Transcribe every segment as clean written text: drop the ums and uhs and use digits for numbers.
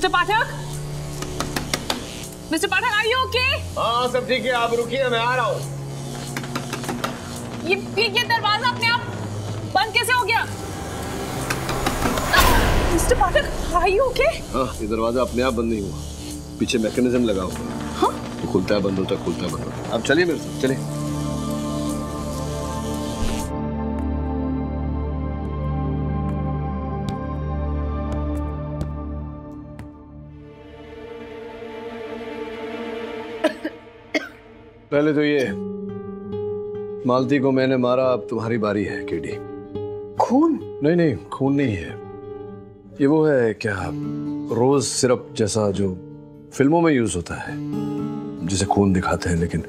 Mister Pathak, mister Pathak, are you okay? हाँ सब ठीक है, आप रुकिए मैं आ रहा हूँ। ये दरवाजा अपने आप बंद कैसे हो गया? Mister Pathak are you okay? हाँ ये दरवाजा अपने आप बंद नहीं हुआ, पीछे मैकेनिज्म लगा हुआ। हाँ? तो खुलता है बंद होता है, खुलता है बंद होता है। आप चलिए मेरे साथ, चलिए। पहले तो ये मालती को मैंने मारा, अब तुम्हारी बारी है केडी। खून? नहीं नहीं, खून नहीं है ये, वो है क्या रोज सिरप जैसा जो फिल्मों में यूज होता है, जिसे खून दिखाते हैं लेकिन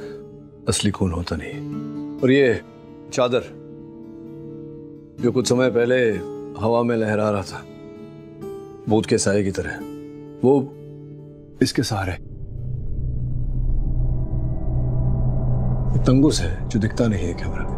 असली खून होता नहीं। और ये चादर जो कुछ समय पहले हवा में लहरा रहा था भूत के साए की तरह, वो इसके सहारे। तंगुस है जो दिखता नहीं है कैमरा में।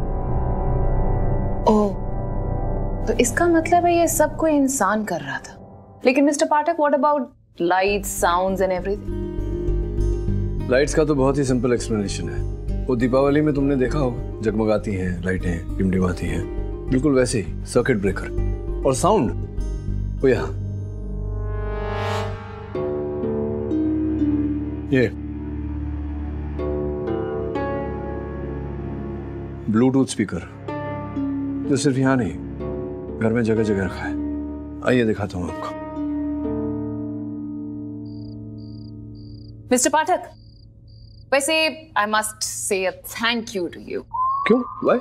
ओह, तो इसका मतलब है ये सब कोई इंसान कर रहा था। लेकिन mister Pathak, what about lights, sounds and everything? Lights का तो बहुत ही सिंपल एक्सप्लेनेशन है। वो दीपावली में तुमने देखा होगा, जगमगाती हैं लाइटें, डिमडिमाती हैं, बिल्कुल वैसे ही सर्किट ब्रेकर। और साउंड, वो यहाँ ये ब्लूटूथ स्पीकर, जो सिर्फ यहाँ नहीं घर में जगह जगह रखा है। आइए दिखाता हूँ आपको। मिस्टर पाठक, वैसे I must say thank you to you. क्यों? व्हाई?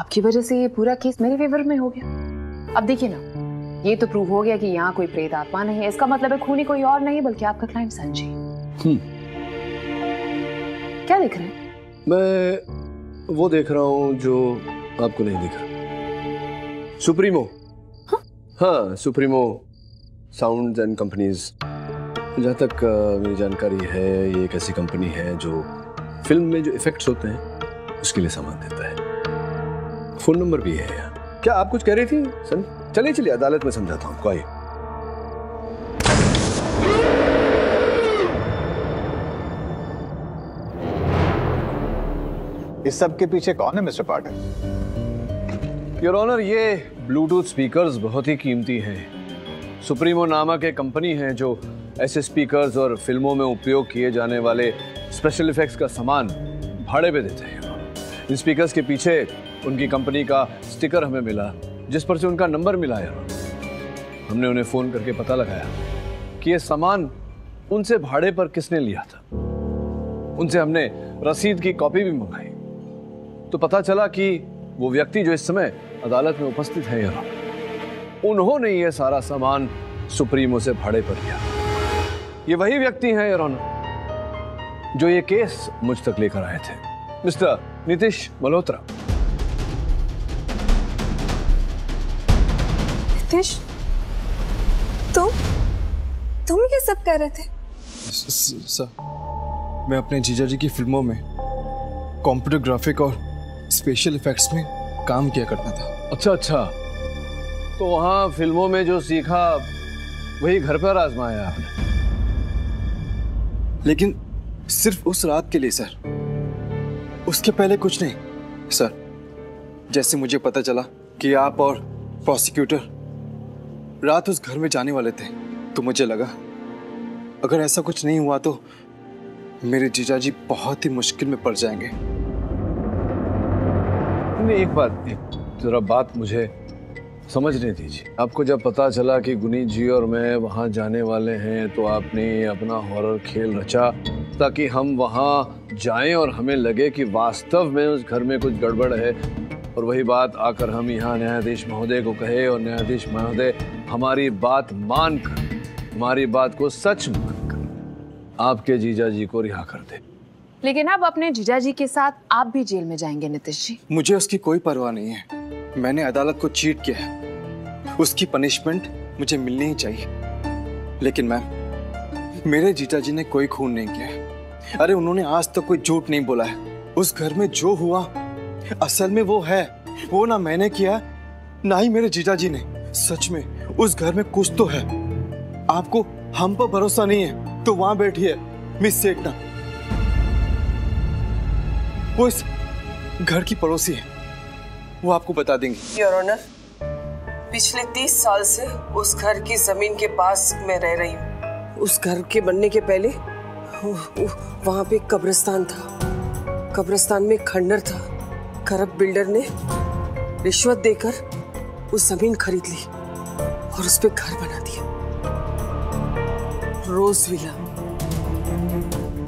आपकी वजह से ये पूरा केस मेरे फेवर में हो गया। अब देखिए ना, ये तो प्रूव हो गया कि यहाँ कोई प्रेत आत्मा नहीं है। इसका मतलब है खूनी कोई और नहीं बल्कि आपका क्लाइंट संजय। क्या देख रहे हैं? मैं वो देख रहा हूँ जो आपको नहीं दिख रहा। सुप्रीमो। हाँ सुप्रीमो साउंड्स एंड कंपनीज। जहाँ तक मेरी जानकारी है ये एक ऐसी कंपनी है जो फिल्म में जो इफेक्ट्स होते हैं उसके लिए सामान देता है। फोन नंबर भी है यहाँ। क्या आप कुछ कह रही थी सन? चलिए चलिए अदालत में समझाता हूँ आपको, आइए। इस सब के पीछे कौन है मिस्टर पाठक? योर ऑनर, ये ब्लूटूथ स्पीकर्स बहुत ही कीमती हैं। सुप्रीमो नामक एक कंपनी है जो ऐसे स्पीकर्स और फिल्मों में उपयोग किए जाने वाले स्पेशल इफेक्ट्स का सामान भाड़े पे देते हैं। इन स्पीकर्स के पीछे उनकी कंपनी का स्टिकर हमें मिला, जिस पर से उनका नंबर मिला है। हमने उन्हें फ़ोन करके पता लगाया कि ये सामान उनसे भाड़े पर किसने लिया था। उनसे हमने रसीद की कॉपी भी मंगाई, तो पता चला कि वो व्यक्ति जो इस समय अदालत में उपस्थित है यहाँ, उन्होंने ये सारा सामान सुप्रीमो से भाड़े पर लिया। ये वही व्यक्ति हैं योर ऑनर जो ये केस मुझ तक लेकर आए थे, मिस्टर नितीश मल्होत्रा। नितीश, तुम ये सब कर रहे थे? सर, मैं अपने जीजाजी की फिल्मों में कंप्यूटर ग्राफिक और स्पेशल इफेक्ट्स में काम किया करता था। अच्छा, तो वहाँ फिल्मों में जो सीखा वही घर पर आजमाया आपने? लेकिन सिर्फ उस रात के लिए सर, उसके पहले कुछ नहीं। सर, जैसे मुझे पता चला कि आप और प्रोसिक्यूटर रात उस घर में जाने वाले थे, तो मुझे लगा अगर ऐसा कुछ नहीं हुआ तो मेरे जीजाजी बहुत ही मुश्किल में पड़ जाएंगे। एक बात, जरा बात मुझे समझने दीजिए। आपको जब पता चला कि गुनी जी और मैं वहाँ जाने वाले हैं, तो आपने अपना हॉरर खेल रचा ताकि हम वहाँ जाएं और हमें लगे कि वास्तव में उस घर में कुछ गड़बड़ है, और वही बात आकर हम यहाँ न्यायाधीश महोदय को कहे और न्यायाधीश महोदय हमारी बात मानकर, हमारी बात को सच मानकर आपके जीजाजी को रिहा कर दे। लेकिन अब अपने जीजाजी के साथ आप भी जेल में जाएंगे नितीश जी। मुझे उसकी कोई परवाह नहीं है। मैंने अदालत को चीट किया है, उसकी पनिशमेंट मुझे मिलनी ही चाहिए। लेकिन मैम, मेरे जीजाजी ने कोई खून नहीं किया है। अरे उन्होंने आज तक कोई झूठ नहीं बोला है। उस घर में जो हुआ असल में वो है, वो ना मैंने किया ना ही मेरे जीजाजी ने। सच में उस घर में कुछ तो है। आपको हम पर भरोसा नहीं है तो वहां बैठी है मिस सेठना, वो इस घर की पड़ोसी है, वो आपको बता देंगी। योर ऑनर, पिछले 30 साल से उस घर की जमीन के पास मैं रह रही हूँ। उस घर के बनने के पहले वहाँ पे कब्रिस्तान था, कब्रिस्तान में खंडर था। करप्ट बिल्डर ने रिश्वत देकर उस जमीन खरीद ली और उस पे घर बना दिया। रोजविला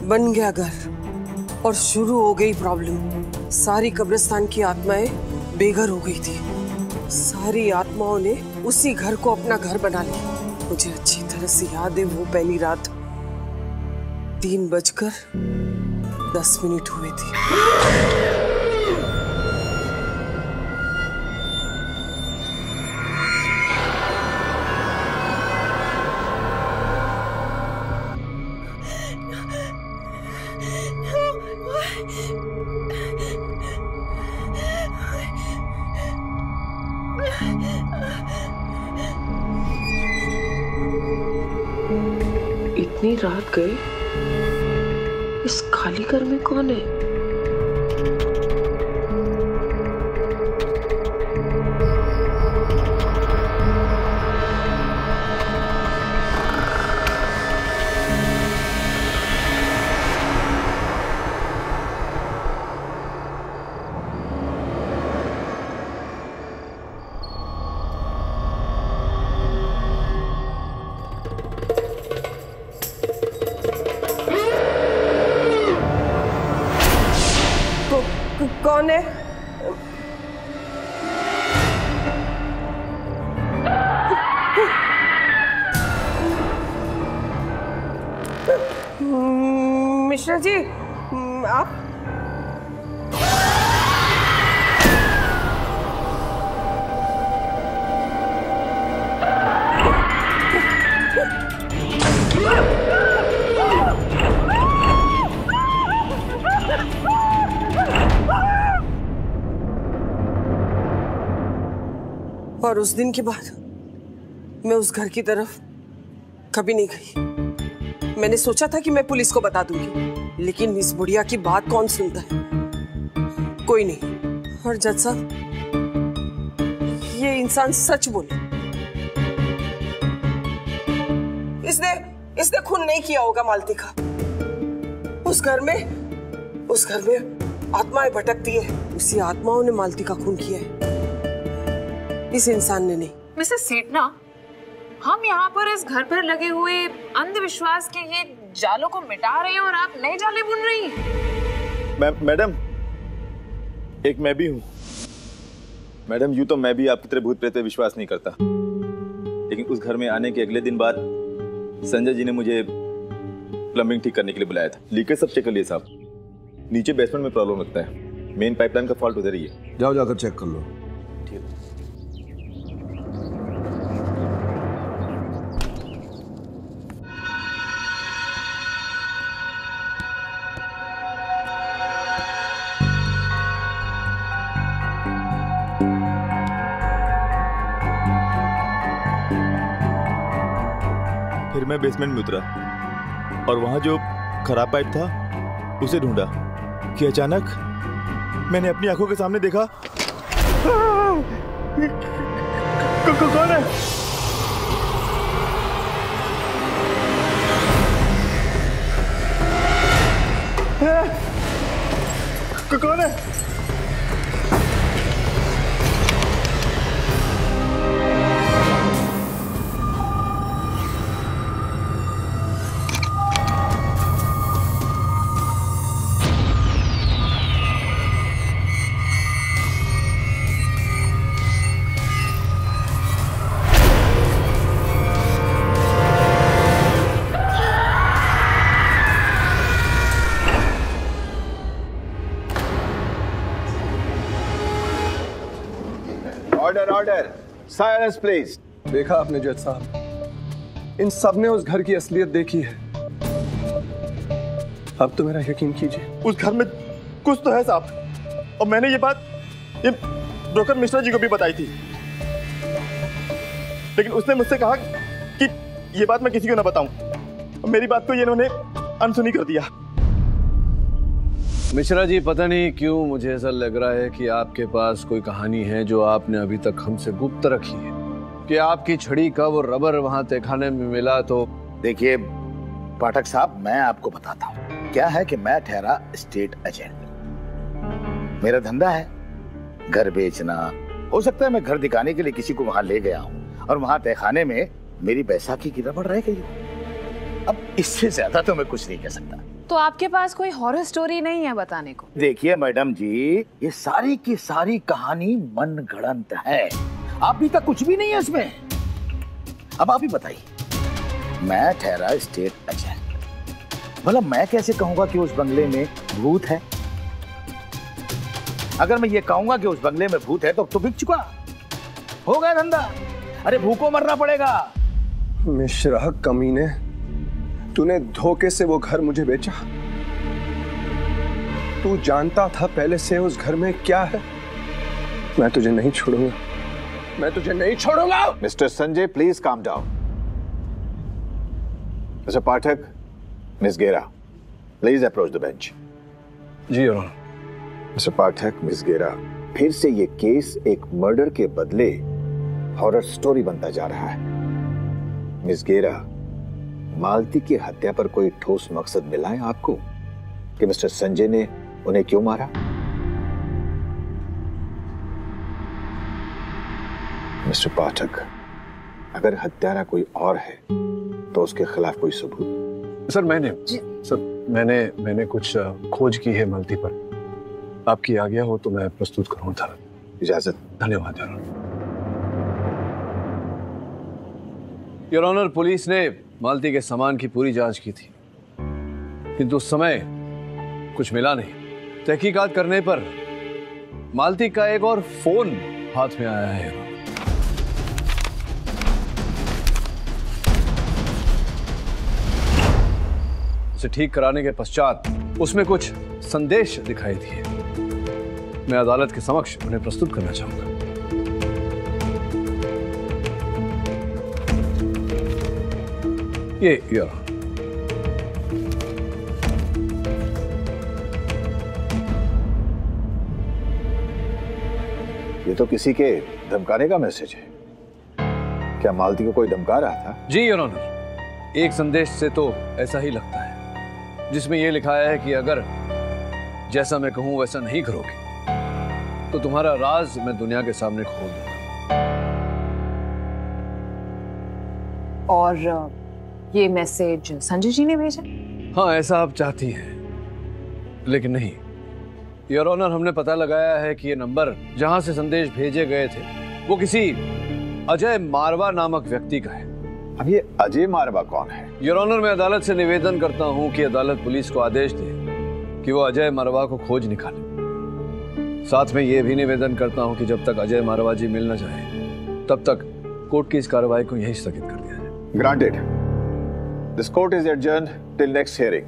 बन गया घर और शुरू हो गई प्रॉब्लम। सारी कब्रिस्तान की आत्माएं बेघर हो गई थी। सारी आत्माओं ने उसी घर को अपना घर बना लिया। मुझे अच्छी तरह से याद है वो पहली रात 3:10 हुए थे। इतनी रात गए, इस खाली घर में कौन है? मिश्रा जी, आप और उस दिन के बाद मैं उस घर की तरफ कभी नहीं गई। मैंने सोचा था कि मैं पुलिस को बता दूंगी, लेकिन इस बुढ़िया की बात कौन सुनता है? कोई नहीं। और जज साहब, ये इंसान सच बोले। इसने खून नहीं किया होगा मालती का। उस घर में आत्माएं भटकती है, उसी आत्माओं ने मालती का खून किया है, इस इंसान ने नहीं। मिसेस सेठना, हम यहाँ पर इस घर पर लगे हुए अंधविश्वास के ये जालों को मिटा रहे हैं और आप नए जाले बुन रही हैं। मैडम, एक मैं भी हूँ। मैडम, यूँ तो मैं भी आपकी तरह भूत प्रेत पे विश्वास नहीं करता, लेकिन उस घर में आने के अगले दिन बाद संजय जी ने मुझे प्लम्बिंग ठीक करने के लिए बुलाया था। लीकेज सब चेक कर लिए साहब, नीचे बेसमेंट में प्रॉब्लम लगता है, मेन पाइपलाइन का फॉल्ट उधर ही है। जाओ, जाकर चेक कर लो। ठीक है। मैं बेसमेंट में उतरा और वहां जो खराब पाइप था उसे ढूंढा कि अचानक मैंने अपनी आंखों के सामने देखा। कौन है? कौन है? Silence, please. देखा आपने जज साहब, इन सब ने उस घर की असलियत देखी है। अब तो मेरा यकीन कीजिए, उस घर में कुछ तो है साहब। और मैंने ये बात ब्रोकर मिश्रा जी को भी बताई थी, लेकिन उसने मुझसे कहा कि ये बात मैं किसी को ना बताऊं। मेरी बात को ये इन्होंने अनसुनी कर दिया। मिश्रा जी, पता नहीं क्यों मुझे ऐसा लग रहा है कि आपके पास कोई कहानी है जो आपने अभी तक हमसे गुप्त रखी है, कि आपकी छड़ी का वो रबर वहां तहखाने में मिला। तो देखिए पाठक साहब, मैं आपको बताता हूँ क्या है कि मैं ठहरा स्टेट एजेंट। मेरा धंधा है घर बेचना। हो सकता है मैं घर दिखाने के लिए किसी को वहां ले गया हूँ और वहां तहखाने में मेरी बैसाखी की रबड़ रह गई। अब इससे ज्यादा तो मैं कुछ नहीं कह सकता। तो आपके पास कोई हॉरर स्टोरी नहीं है बताने को? देखिए मैडम जी, ये सारी की सारी कहानी मनगढ़ंत है। अभी तक कुछ भी नहीं है इसमें। अब आप ही बताइए, मैं ठहरा स्टेट एजेंट, भला मैं कैसे कहूँगा कि उस बंगले में भूत है? अगर मैं ये कहूँगा कि उस बंगले में भूत है तो बिक चुका हो गया धंधा। अरे भूखों मरना पड़ेगा। मिश्रा कमीने, तूने धोखे से वो घर मुझे बेचा। तू जानता था पहले से उस घर में क्या है। मैं तुझे नहीं छोड़ूंगा, मैं तुझे नहीं छोड़ूंगा। Mister Sanjay, please calm down. Mister Pathak, miss Gera, please approach the bench. जी your honour. Mister Pathak, miss Gera, फिर से ये केस एक मर्डर के बदले हॉरर स्टोरी बनता जा रहा है। मिस गेरा, मालती की हत्या पर कोई ठोस मकसद मिला है आपको कि मिस्टर संजय ने उन्हें क्यों मारा? मिस्टर पाठक, अगर हत्यारा कोई और है तो उसके खिलाफ कोई सबूत? सर मैंने कुछ खोज की है मालती पर। आपकी आज्ञा हो तो मैं प्रस्तुत करूंगा। इजाजत। धन्यवाद योर ऑनर। पुलिस ने मालती के सामान की पूरी जांच की थी, किंतु उस समय कुछ मिला नहीं। तहकीकात करने पर मालती का एक और फोन हाथ में आया है। उसे ठीक कराने के पश्चात उसमें कुछ संदेश दिखाई दिए। मैं अदालत के समक्ष उन्हें प्रस्तुत करना चाहूंगा। ये तो किसी के धमकाने का मैसेज है। क्या मालती को कोई धमका रहा था? जी योर ऑनर, एक संदेश से तो ऐसा ही लगता है, जिसमें यह लिखा है कि अगर जैसा मैं कहूं वैसा नहीं करोगे तो तुम्हारा राज मैं दुनिया के सामने खोल दूंगा। और ये मैसेज संजय जी ने भेजा? हाँ, ऐसा आप चाहती हैं, लेकिन नहीं योर ऑनर। हमने पता लगाया है कि ये नंबर जहां से संदेश भेजे गए थे वो किसी अजय मारवा नामक व्यक्ति का है। अब ये अजय मारवा कौन है? योर ऑनर, मैं अदालत से निवेदन करता हूँ कि अदालत पुलिस को आदेश दे कि वो अजय मारवा को खोज निकाले। साथ में ये भी निवेदन करता हूं कि जब तक अजय मारवा जी मिल ना जाए तब तक कोर्ट की इस कार्रवाई को यहीं स्थगित कर दिया जाए। Granted. This court is adjourned till next hearing.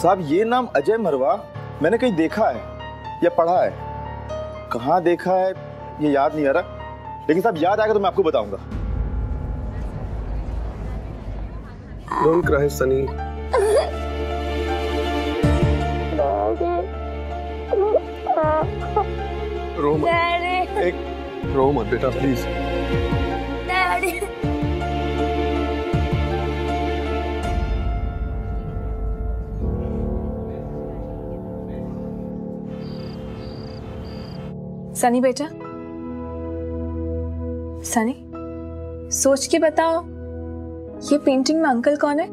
साहब, ये नाम अजय मारवा मैंने कहीं देखा है या पढ़ा है। कहाँ देखा है ये याद नहीं आ रहा, लेकिन साहब याद आएगा तो मैं आपको बताऊंगा। Don't cry Sunny. रो मत बेटा, प्लीज। सनी बेटा, सनी सोच के बताओ, ये पेंटिंग में अंकल कौन है?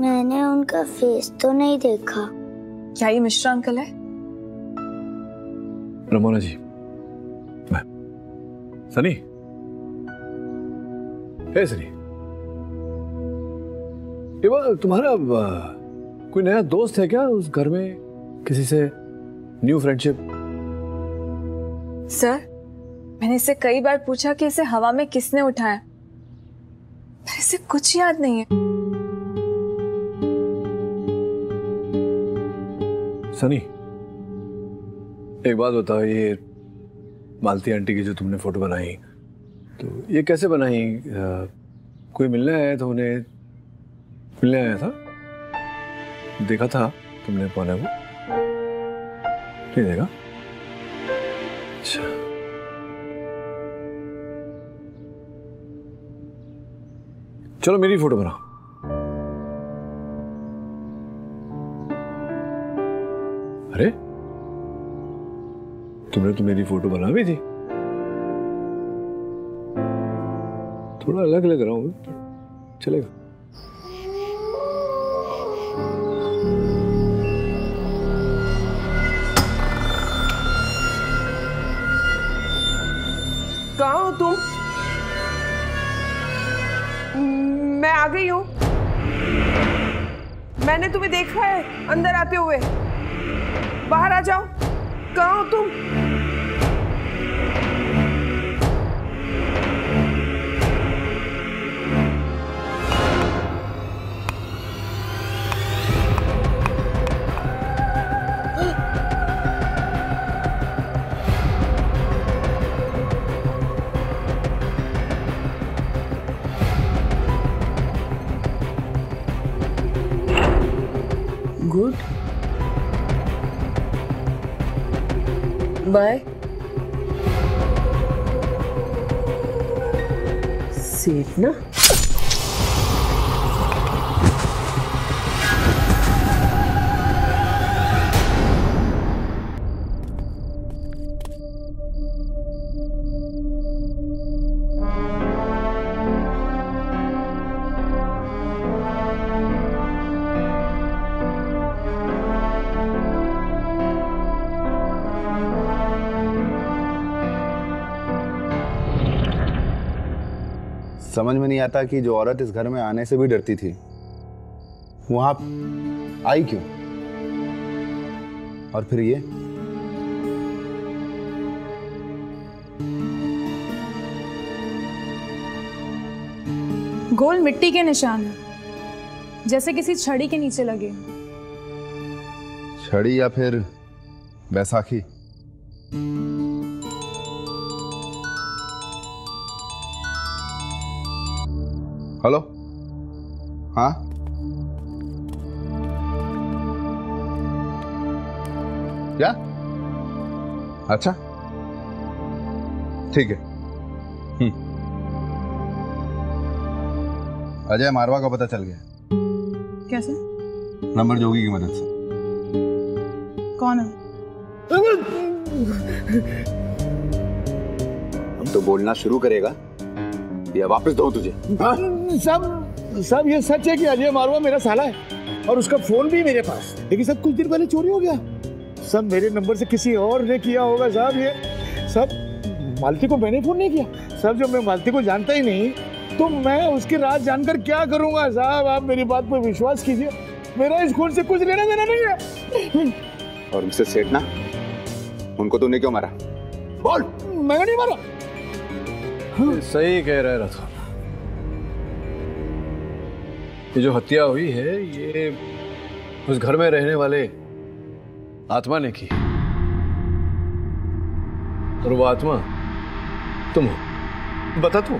मैंने उनका फेस तो नहीं देखा। क्या ये मिश्रा अंकल है? रमोना जी, मैं सनी। हे सनी, ये बात तुम्हारा कोई नया दोस्त है क्या उस घर में? किसी से न्यू फ्रेंडशिप? सर, मैंने इसे कई बार पूछा कि इसे हवा में किसने उठाया, पर इसे कुछ याद नहीं है। सनी, एक बात बताओ, ये मालती आंटी की जो तुमने फोटो बनाई तो ये कैसे बनाई? कोई मिलने आया था उन्हें? मिलने आया था? देखा था तुमने कौन है वो? नहीं देखा? अच्छा। चलो मेरी फोटो बनाओ। अरे तुमने तो मेरी फोटो बना भी थी। थोड़ा अलग लग रहा हूँ मैं, चलेगा? कहाँ हो तुम? मैं आ गई हूँ, मैंने तुम्हें देखा है अंदर आते हुए। बाहर आ जाओ। कहाँ हो तुम? बाय। सेफ ना? समझ में नहीं आता कि जो औरत इस घर में आने से भी डरती थी वहां आई क्यों? और फिर ये गोल मिट्टी के निशान हैं, जैसे किसी छड़ी के नीचे लगे। छड़ी या फिर बैसाखी? हेलो, हाँ क्या? अच्छा ठीक है। अजय मारवा का पता चल गया। कैसे? नंबर जोगी की मदद से। कौन है? हम तो बोलना शुरू करेगा या वापस दो तुझे। सब ये सच है कि अजय मारवा मेरा साला है और उसका फोन भी मेरे पास, लेकिन सब कुछ दिन पहले चोरी हो गया। सब मेरे नंबर से किसी और ने किया होगा साहब। ये सब मालती को मैंने फोन नहीं किया साहब। जब मैं मालती को जानता ही नहीं तो मैं उसकी राज जानकर क्या करूंगा साहब? आप मेरी बात पर विश्वास कीजिए, मेरा इस खून से कुछ लेना देना नहीं है। और मिस्टर सेठ ना, उनको तूने क्यों मारा? बोल। मैंने नहीं मारा। सही कह रहा है रतन। ये जो हत्या हुई है ये उस घर में रहने वाले आत्मा ने की, और वो आत्मा तुम हो। बता तू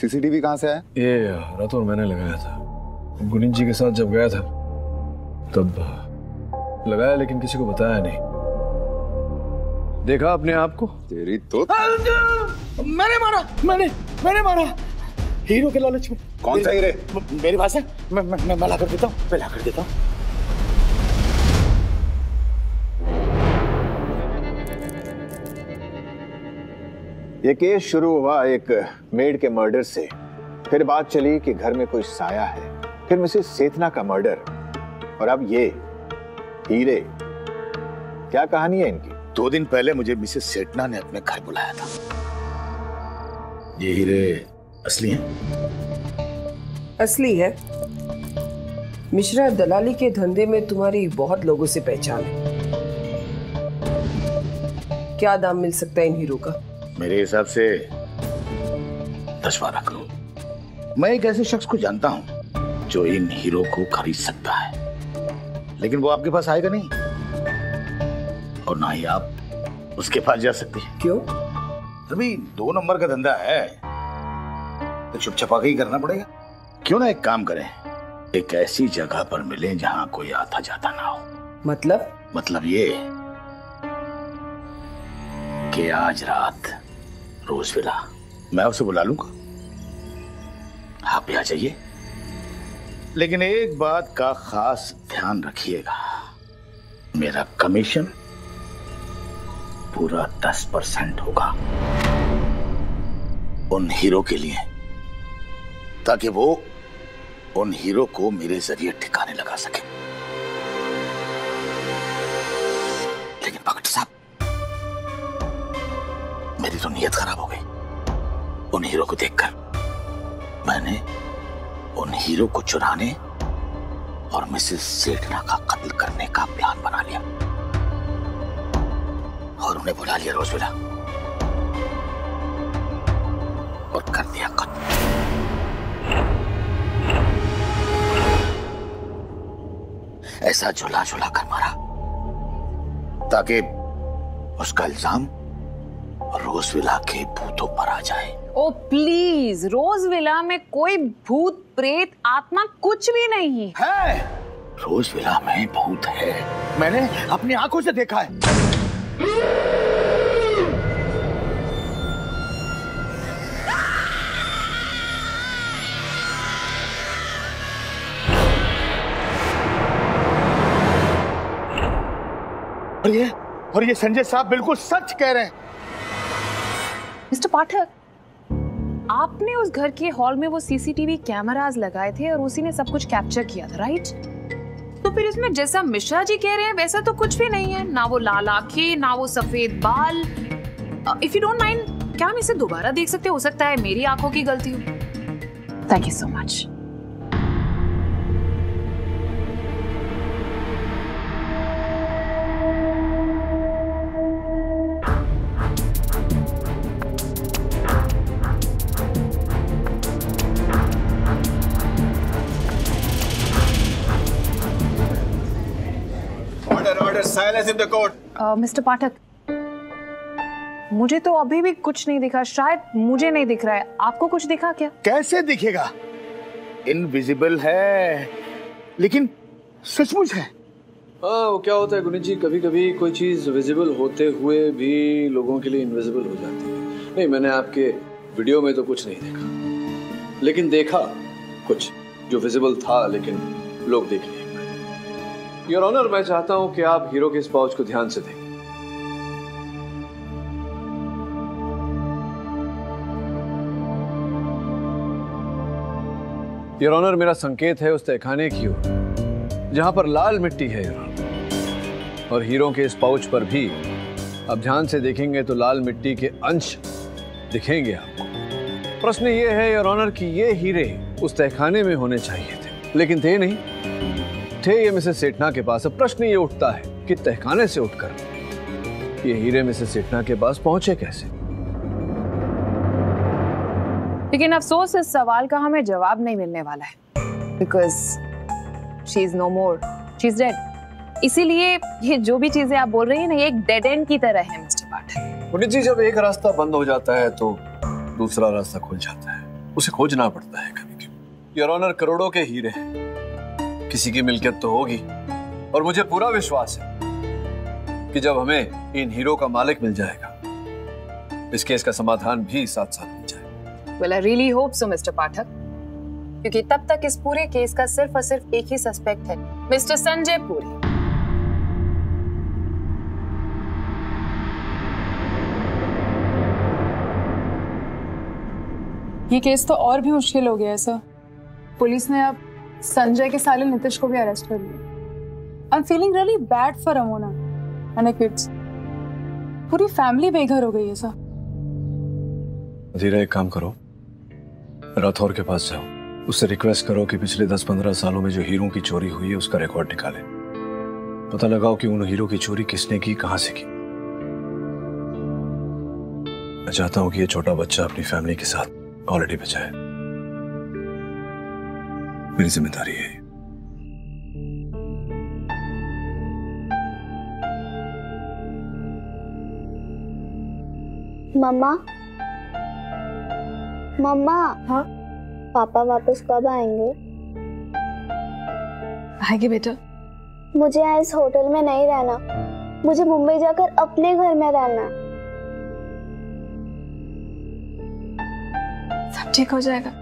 सीसीटीवी कहाँ से है? ये रात और मैंने लगाया था। गुनिन जी के साथ जब गया था तब लगाया, लेकिन किसी को बताया नहीं। देखा अपने आप को? तेरी तो मैंने मारा हीरो के लालच में। कौन सा हीरो? मेरे पास है, मैं मिला कर देता हूँ। ये केस शुरू हुआ एक मेड के मर्डर से, फिर बात चली कि घर में कोई साया है, फिर मिसेस सेठना का मर्डर और अब ये हीरे। क्या कहानी है इनकी। 2 दिन पहले मुझे मिसेस सेठना ने अपने घर बुलाया था। ये हीरे असली हैं। असली है। मिश्रा, दलाली के धंधे में तुम्हारी बहुत लोगों से पहचान है। क्या दाम मिल सकता है इन हीरों का? मेरे हिसाब से 10-12 करोड़। मैं एक ऐसे शख्स को जानता हूँ जो इन हीरों को खरीद सकता है, लेकिन वो आपके पास आएगा नहीं और ना ही आप उसके पास जा सकते हैं। क्यों? अभी 2 नंबर का धंधा है तो छुपछपा के ही करना पड़ेगा। क्यों ना एक काम करें, एक ऐसी जगह पर मिले जहाँ कोई आता जाता ना हो। मतलब ये कि आज रात रोजविला, मैं उसे बुला लूंगा, आप भी आ जाइए। लेकिन एक बात का खास ध्यान रखिएगा, मेरा कमीशन पूरा 10% होगा उन हीरो के लिए, ताकि वो उन हीरो को मेरे जरिए ठिकाने लगा सके। लेकिन भगत साहब, मेरी तो नीयत खराब हो गई। उन हीरो को देखकर मैंने उन हीरो को चुराने और मिसेस सेठना का कत्ल करने का प्लान बना लिया और उन्हें बुला लिया रोजविला और कर दिया कत्ल। ऐसा झुला झुला कर मारा ताकि उसका इल्जाम रोजविला के भूतों पर आ जाए। ओ प्लीज, रोजविला में कोई भूत प्रेत आत्मा कुछ भी नहीं है। रोजविला में भूत है, मैंने अपनी आंखों से देखा है। और ये संजय साहब बिल्कुल सच कह रहे हैं। मिस्टर पाठक, आपने उस घर के हॉल में वो सीसीटीवी कैमरास लगाए थे और उसी ने सब कुछ कैप्चर किया था, राइट? तो फिर इसमें जैसा मिश्रा जी कह रहे हैं वैसा तो कुछ भी नहीं है, ना वो लाल आंखें, ना वो सफेद बाल। इफ यू डोंट माइंड, क्या हम इसे दोबारा देख सकते? हो सकता है मेरी आंखों की गलती हो। Thank you so much. Mister Pathak, मुझे तो अभी भी कुछ नहीं दिखा। शायद मुझे नहीं दिख रहा है, आपको कुछ दिखा क्या? कैसे दिखेगा, इनविजिबल है लेकिन सचमुच है। वो क्या होता है गुनी जी, कभी कभी कोई चीज विजिबल होते हुए भी लोगों के लिए इनविजिबल हो जाती है। नहीं, मैंने आपके वीडियो में तो कुछ नहीं देखा, लेकिन देखा कुछ जो विजिबल था लेकिन लोग देख लिए। योर ऑनर, मैं चाहता हूं कि आप हीरो के इस पाउच को ध्यान से देखें। योर ऑनर, मेरा संकेत है उस तहखाने की ओर जहां पर लाल मिट्टी है। योर ऑनर, और हीरो के इस पाउच पर भी आप ध्यान से देखेंगे तो लाल मिट्टी के अंश दिखेंगे आपको। प्रश्न यह है योर ऑनर कि ये हीरे उस तहखाने में होने चाहिए थे, लेकिन थे नहीं। थे ये मिसेस सेठना के पास। अब प्रश्न ये उठता है कि तहखाने से उठकर ये हीरे मिसेस सेठना के पास पहुंचे कैसे? लेकिन अफसोस, इस सवाल का हमें जवाब नहीं मिलने वाला है, because she is no more, she is dead. इसीलिए ये जो भी चीजें आप बोल रही हैं ना, ये एक डेड एंड की तरह है मिस्टर पाठक। पंडित जी, जब एक रास्ता बंद हो जाता है तो दूसरा रास्ता खुल जाता है, उसे खोजना पड़ता है कभी कभी। योर ऑनर, करोड़ों के हीरे हैं, किसी की मिलकियत तो होगी, और मुझे पूरा विश्वास है कि जब हमें इन हीरो का मालिक मिल जाएगा, इस केस का समाधान भी साथ साथ मिल जाएगा। Well, I really hope so, Mr. पाठक, क्योंकि तब तक इस पूरे केस का सिर्फ और सिर्फ एक ही सस्पेक्ट है, मिस्टर संजय पुरी। ये केस तो और भी मुश्किल हो गया है सर। पुलिस ने अब संजय के साले नितीश को भी अरेस्ट कर लिया। I am feeling really bad for अमोना and her kids. पूरी फैमिली बेघर हो गई है सर। जीरा, एक काम करो, राठौर के पास जाओ, उससे रिक्वेस्ट करो कि पिछले 10-15 सालों में जो हीरों की चोरी हुई है उसका रिकॉर्ड निकाले। पता लगाओ कि उन हीरों की चोरी किसने की, कहां से की। मैं चाहता हूं कि ये छोटा बच्चा अपनी फैमिली के साथ ऑलरेडी बचा है। मेरी जिम्मेदारी है। मम्मा, मम्मा। हाँ? पापा वापस कब आएंगे? आएंगे बेटा। मुझे इस होटल में नहीं रहना, मुझे मुंबई जाकर अपने घर में रहना। सब ठीक हो जाएगा।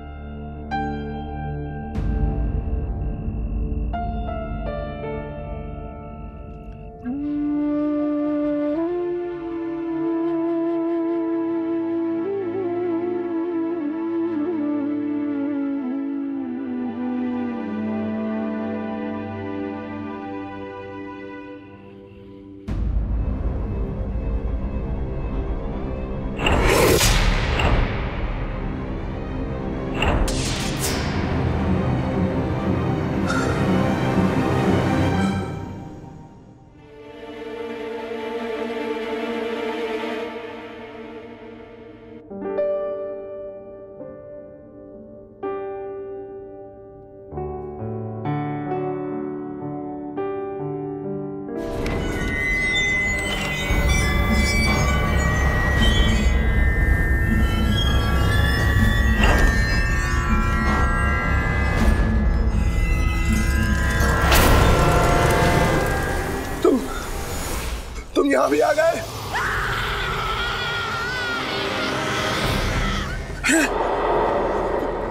अभी आ गए।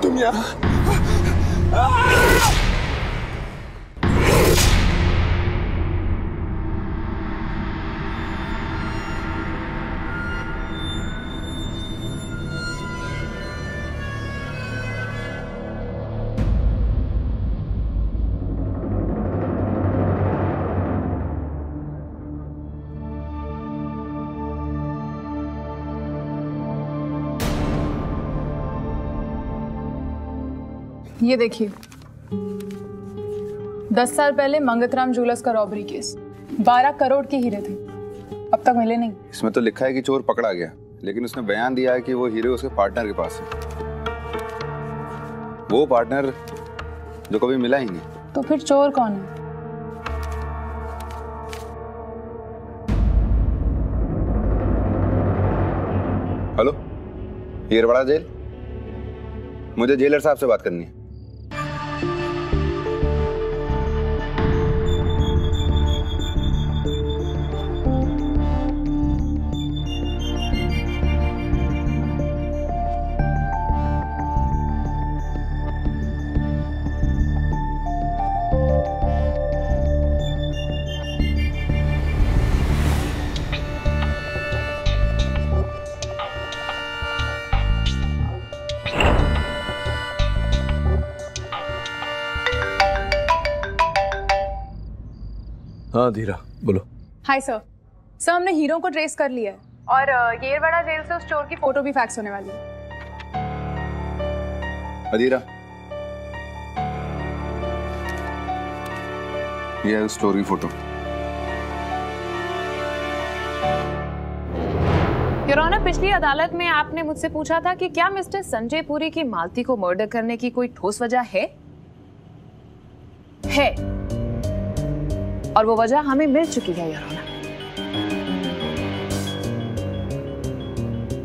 तुम यहाँ? ये देखिए, 10 साल पहले मंगत राम जूलर्स का रॉबरी केस, 12 करोड़ के हीरे थे, अब तक मिले नहीं। इसमें तो लिखा है कि चोर पकड़ा गया, लेकिन उसने बयान दिया है कि वो हीरे उसके पार्टनर के पास है, वो पार्टनर जो कभी मिला ही नहीं। तो फिर चोर कौन है? हेलो, हीरवाड़ा जेल, मुझे जेलर साहब से बात करनी है। हाँ धीरा, बोलो। हाय सर, सर हमने हीरो को ट्रेस कर लिया है और येरवाड़ा जेल से उस चोर की फोटो भी फैक्स होने वाली है। अधीरा, ये है उस चोर की फोटो। योर ऑनर, पिछली अदालत में आपने मुझसे पूछा था कि क्या मिस्टर संजय पुरी की मालती को मर्डर करने की कोई ठोस वजह है? है, और वो वजह हमें मिल चुकी है योर ऑनर।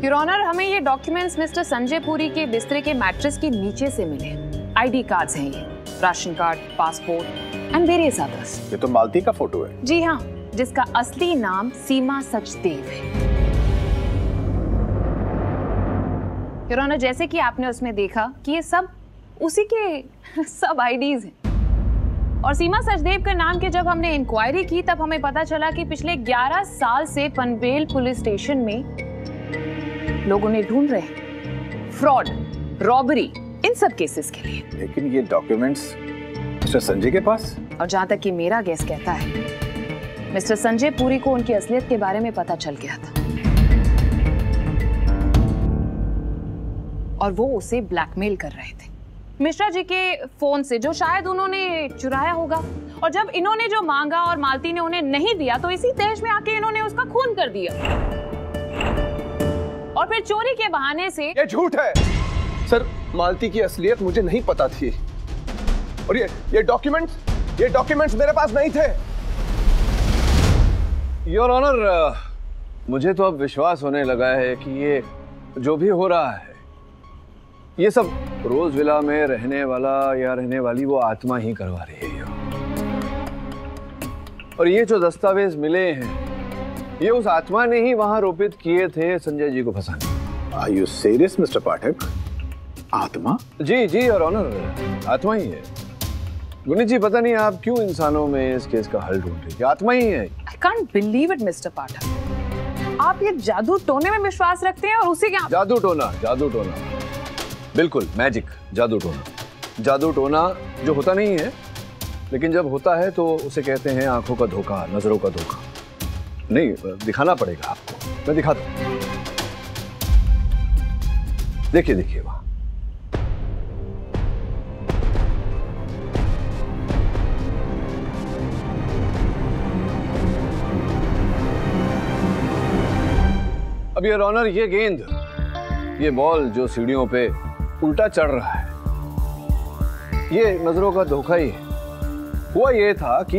योर ऑनर, हमें ये डॉक्यूमेंट्स मिस्टर संजय पुरी के बिस्तर के मैट्रेस के नीचे से मिले। आईडी कार्ड्स हैं ये, ration card, passport and various others. ये तो मालती का फोटो है। जी हाँ, जिसका असली नाम सीमा सचदेव है। योर ऑनर, जैसे कि आपने उसमें देखा कि ये सब उसी के सब आईडीज हैं, और सीमा सचदेव के नाम के जब हमने इंक्वायरी की तब हमें पता चला कि पिछले 11 साल से पनवेल पुलिस स्टेशन में लोगों ने ढूंढ रहे फ्रॉड रॉबरी, इन सब केसेस के लिए। लेकिन ये डॉक्यूमेंट्स मिस्टर संजय के पास? और जहाँ तक कि मेरा गैस कहता है, मिस्टर संजय पुरी को उनकी असलियत के बारे में पता चल गया था और वो उसे ब्लैकमेल कर रहे थे मिश्रा जी के फोन से, जो शायद उन्होंने चुराया होगा। और जब इन्होंने जो मांगा और मालती ने उन्हें नहीं दिया, तो इसी तेज में आके इन्होंने उसका खून कर दिया और फिर चोरी के बहाने से। ये झूठ है सर, मालती की असलियत मुझे नहीं पता थी और ये डॉक्यूमेंट्स मेरे पास नहीं थे। योर ऑनर, मुझे तो अब विश्वास होने लगा है कि ये जो भी हो रहा है, ये सब रोजविला में रहने वाला या रहने वाली वो आत्मा ही करवा रही है। और ये जो दस्तावेज मिले हैं, ये उस आत्मा ने ही वहां रोपित किए थे संजय जी को फंसाने। Are you serious mister Pathak? आत्मा? जी जी योर ऑनर, आत्मा ही है। गुनी जी, पता नहीं आप क्यों इंसानों में इस केस का हल ढूंढ रही है, आत्मा ही है। I can't believe it mister Pathak, आप ये जादू टोने में विश्वास रखते हैं और उसी के जादू टोना बिल्कुल मैजिक, जादू टोना। जादू टोना जो होता नहीं है, लेकिन जब होता है तो उसे कहते हैं आंखों का धोखा, नजरों का धोखा। नहीं, दिखाना पड़ेगा आपको, मैं दिखाता हूँ। देखिए वहाँ अब योर ऑनर, ये गेंद, ये बॉल जो सीढ़ियों पे उल्टा चढ़ रहा है, ये नजरों का धोखा ही है। हुआ ये था कि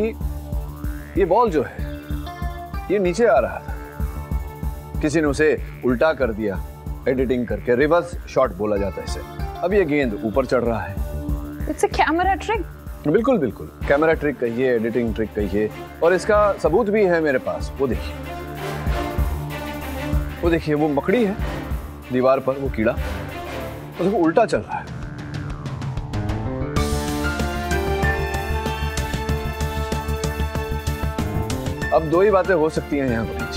ये बॉल जो है, ये नीचे आ रहा था, किसी ने उसे उल्टा कर दिया, एडिटिंग करके रिवर्स शॉट बोला जाता है इसे। अब ये गेंद ऊपर चढ़ रहा है। It's a camera trick. बिल्कुल कैमरा ट्रिक कहिए, एडिटिंग ट्रिक कहिए, और इसका सबूत भी है मेरे पास। वो देखिए वो मकड़ी है दीवार पर, वो कीड़ा, तो वो उल्टा चल रहा है। अब दो ही बातें हो सकती हैं यहाँ पर,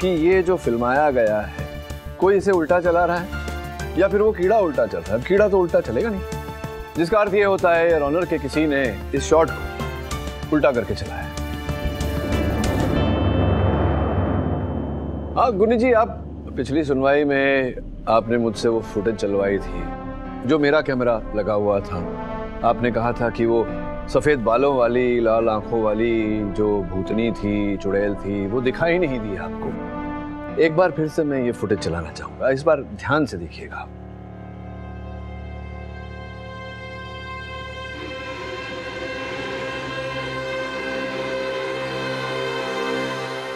कि ये जो फिल्माया गया है, कोई इसे उल्टा चला रहा है या फिर वो कीड़ा उल्टा चल रहा है। कीड़ा तो उल्टा चलेगा नहीं, जिसका अर्थ ये होता है यार ऑनर के किसी ने इस शॉट को उल्टा करके चलाया है। हाँ गुनी जी, आप पिछली सुनवाई में आपने मुझसे वो फुटेज चलवाई थी जो मेरा कैमरा लगा हुआ था। आपने कहा था कि वो सफ़ेद बालों वाली, लाल आंखों वाली जो भूतनी थी, चुड़ैल थी, वो दिखाई नहीं दी आपको। एक बार फिर से मैं ये फुटेज चलाना चाहूँगा, इस बार ध्यान से देखिएगा।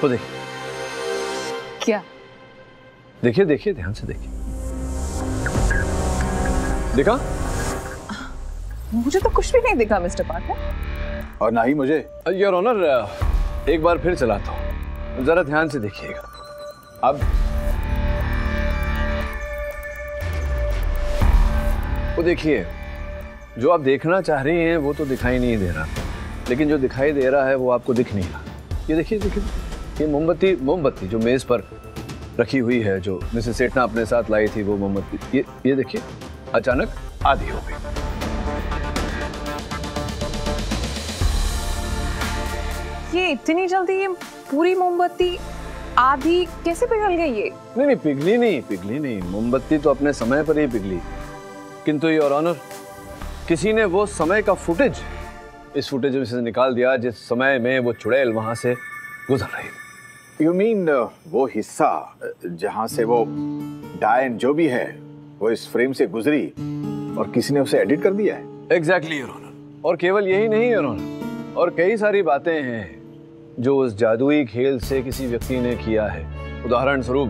तो देखिए क्या, देखिए ध्यान से देखिए। देखा? मुझे तो कुछ भी नहीं दिखा मिस्टर पाठक, और ना ही मुझे। योर ऑनर, एक बार फिर चलाता हूँ, जरा ध्यान से देखिएगा। अब वो देखिए, जो आप देखना चाह रही हैं वो तो दिखाई नहीं दे रहा, लेकिन जो दिखाई दे रहा है वो आपको दिख नहीं रहा। ये देखिए ये मोमबत्ती जो मेज पर रखी हुई है, जो मिसेस सेठना अपने साथ लाई थी, वो मोमबत्ती, ये देखिए अचानक आधी हो गई। ये इतनी जल्दी ये पूरी मोमबत्ती आधी कैसे पिघल गई? ये नहीं पिघली नहीं, मोमबत्ती तो अपने समय पर ही पिघली। किंतु योर ऑनर, किसी ने वो समय का फुटेज इस फुटेज में से निकाल दिया जिस समय में वो चुड़ैल वहां से गुजर रही थी। You mean वो हिस्सा जहाँ से वो डायन जो भी है वो इस फ्रेम से गुजरी और किसी ने उसे एडिट कर दिया है? Exactly, Your Honor. और केवल यही नहीं Your Honor, और कई सारी बातें हैं जो उस जादुई खेल से किसी व्यक्ति ने किया है। उदाहरण स्वरूप,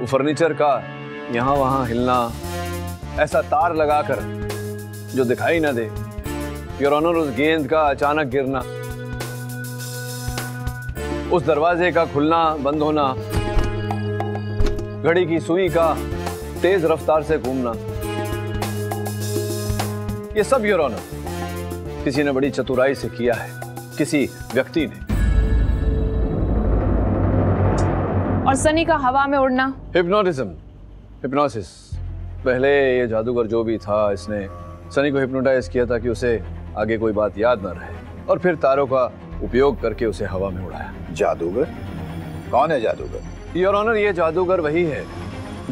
वो फर्नीचर का यहाँ वहाँ हिलना, ऐसा तार लगाकर जो दिखाई ना दे। Your Honor, उस गेंद का अचानक गिरना, उस दरवाजे का खुलना बंद होना, घड़ी की सुई का तेज रफ्तार से घूमना, ये सब योर ऑनर किसी ने बड़ी चतुराई से किया है, किसी व्यक्ति ने। और सनी का हवा में उड़ना, हिप्नोटिज्म, हिप्नोसिस, पहले ये जादूगर जो भी था इसने सनी को हिप्नोटाइज किया ताकि उसे आगे कोई बात याद न रहे और फिर तारों का उपयोग करके उसे हवा में उड़ाया। जादूगर? कौन है जादूगर? योर ऑनर, ये जादूगर वही है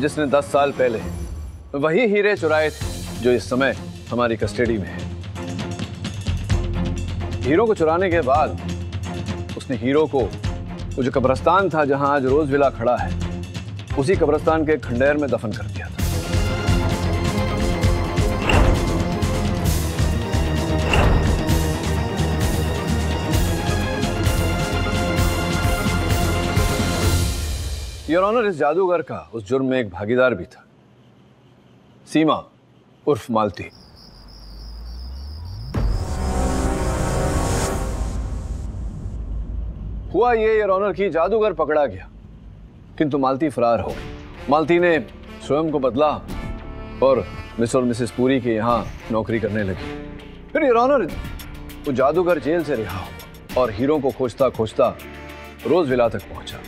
जिसने 10 साल पहले वही हीरे चुराए थे जो इस समय हमारी कस्टडी में है। हीरों को चुराने के बाद उसने हीरो को वो जो कब्रिस्तान था जहां आज रोजविला खड़ा है उसी कब्रिस्तान के खंडेर में दफन कर दिया था। योर ऑनर, इस जादूगर का उस जुर्म में एक भागीदार भी था, सीमा उर्फ मालती। हुआ ये योर ऑनर की जादूगर पकड़ा गया किंतु मालती फरार हो गई। मालती ने स्वयं को बदला और मिस और मिसेस पुरी के यहाँ नौकरी करने लगी। फिर योर ऑनर वो जादूगर जेल से रिहा हुआ और हीरो को खोजता खोजता रोजविला तक पहुंचा।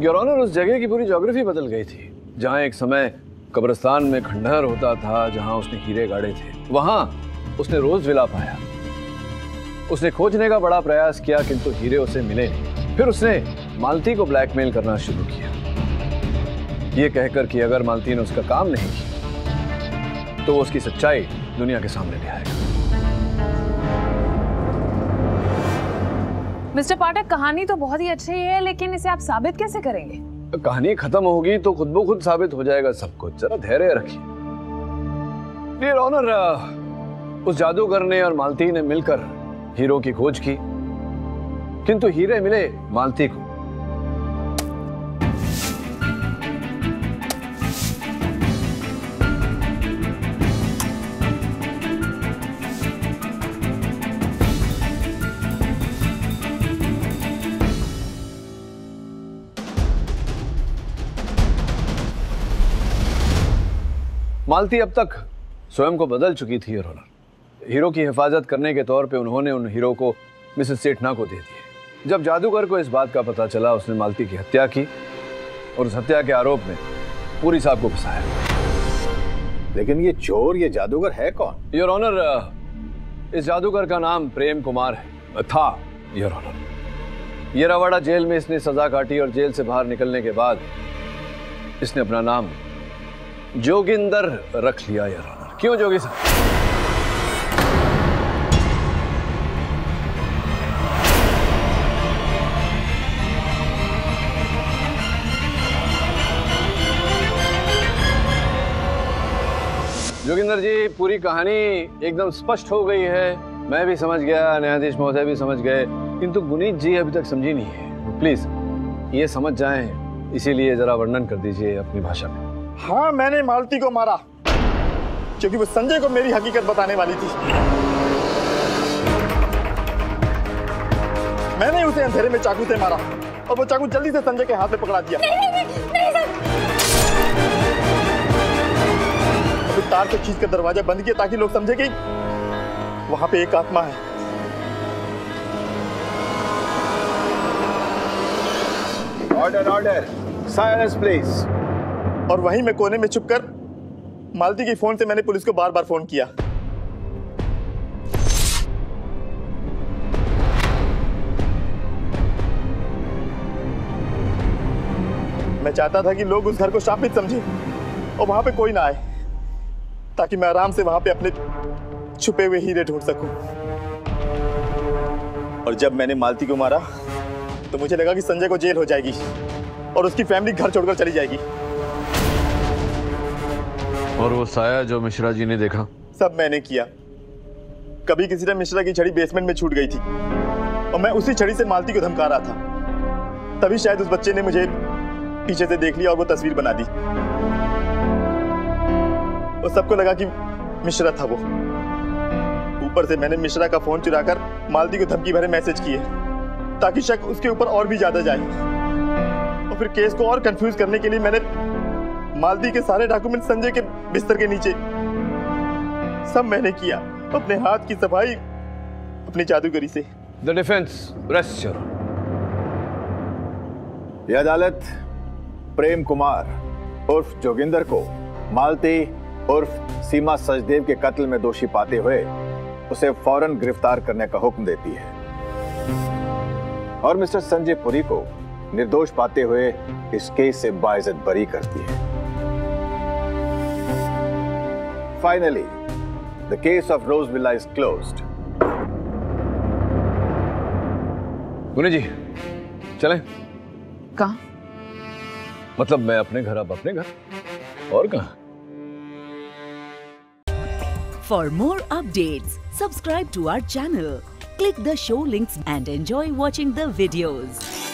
योर ऑनर, उस जगह की पूरी ज्योग्राफी बदल गई थी जहाँ एक समय कब्रिस्तान में खंडहर होता था जहाँ उसने हीरे गाड़े थे, वहाँ उसने रोजविला पाया। उसने खोजने का बड़ा प्रयास किया किंतु हीरे उसे मिले नहीं। फिर उसने मालती को ब्लैकमेल करना शुरू किया, ये कहकर कि अगर मालती ने उसका काम नहीं किया तो वो उसकी सच्चाई दुनिया के सामने ले आएगा। मिस्टर पाठक, कहानी तो बहुत ही अच्छी है लेकिन इसे आप साबित कैसे करेंगे? कहानी खत्म होगी तो खुद ब खुद साबित हो जाएगा सब कुछ, जरा धैर्य रखिए। डियर ऑनर, उस जादूगर ने और मालती ने मिलकर हीरो की खोज की किंतु हीरे मिले मालती को। मालती अब तक स्वयं को बदल चुकी थी। रोलर, हीरो की हिफाजत करने के तौर पे उन्होंने उन हीरो को मिसेस सेठना को दे दिए। जब जादूगर को इस बात का पता चला उसने मालती की हत्या की और उस हत्या के आरोप में पूरी साहब को फंसाया। लेकिन ये चोर, ये जादूगर है कौन? योर ऑनर, इस जादूगर का नाम प्रेम कुमार है, था। योर ऑनर, येरावाड़ा जेल में इसने सजा काटी और जेल से बाहर निकलने के बाद इसने अपना नाम जोगिंदर रख लिया। योर ऑनर, क्यों जोगी साहब? जोगिंदर जी, पूरी कहानी एकदम स्पष्ट हो गई है। मैं भी समझ गया, न्यायाधीश महोदय भी समझ गए, किंतु गुनीत जी अभी तक समझी नहीं है। प्लीज ये समझ जाएं, इसीलिए जरा वर्णन कर दीजिए अपनी भाषा में। हाँ, मैंने मालती को मारा क्योंकि वो संजय को मेरी हकीकत बताने वाली थी। मैंने उसे अंधेरे में चाकू से मारा और वो चाकू जल्दी से संजय के हाथ में पकड़ा दिया। नहीं, नहीं, नहीं, नहीं, तार से खींच कर दरवाजा बंद किया ताकि लोग समझे कि वहां पे एक आत्मा है। Order, order, silence please. और वहीं मैं कोने में छुपकर मालती के फोन से मैंने पुलिस को बार बार फोन किया। मैं चाहता था कि लोग उस घर को शापित समझें और वहां पे कोई ना आए ताकि मैं आराम से वहां पे अपने छुपे हुए हीरे ढूंढ सकूं। और जब मैंने मालती को मारा तो मुझे लगा कि संजय को जेल हो जाएगी और उसकी फैमिली घर छोड़कर चली जाएगी। और वो साया जो मिश्रा जी ने देखा? सब मैंने किया। कभी किसी ने मिश्रा की छड़ी बेसमेंट में छूट गई थी और मैं उसी छड़ी से मालती को धमका रहा था, तभी शायद उस बच्चे ने मुझे पीछे से देख लिया और वो तस्वीर बना दी। सबको लगा कि मिश्रा था वो। ऊपर से मैंने मिश्रा का फोन चुराकर मालती को धमकी भरे मैसेज किए ताकि शक उसके ऊपर और भी ज्यादा जाए। और फिर केस को और कंफ्यूज करने के लिए मैंने मालती के सारे डॉक्यूमेंट संजय के बिस्तर के नीचे, सब मैंने किया, अपने हाथ की सफाई अपनी जादूगरी से। The defense rests here. यह अदालत प्रेम कुमार उर्फ जोगिंदर को मालती उर्फ सीमा सचदेव के कत्ल में दोषी पाते हुए उसे फौरन गिरफ्तार करने का हुक्म देती है और मिस्टर संजय पुरी को निर्दोष पाते हुए इस केस से बाइज्जत बरी करती है। Finally the case of Rosevilla is closed. Guni ji चलें। कहाँ? मतलब मैं अपने घर, आप अपने घर, और कहाँ? For more updates, subscribe to our channel, click the show links and enjoy watching the videos.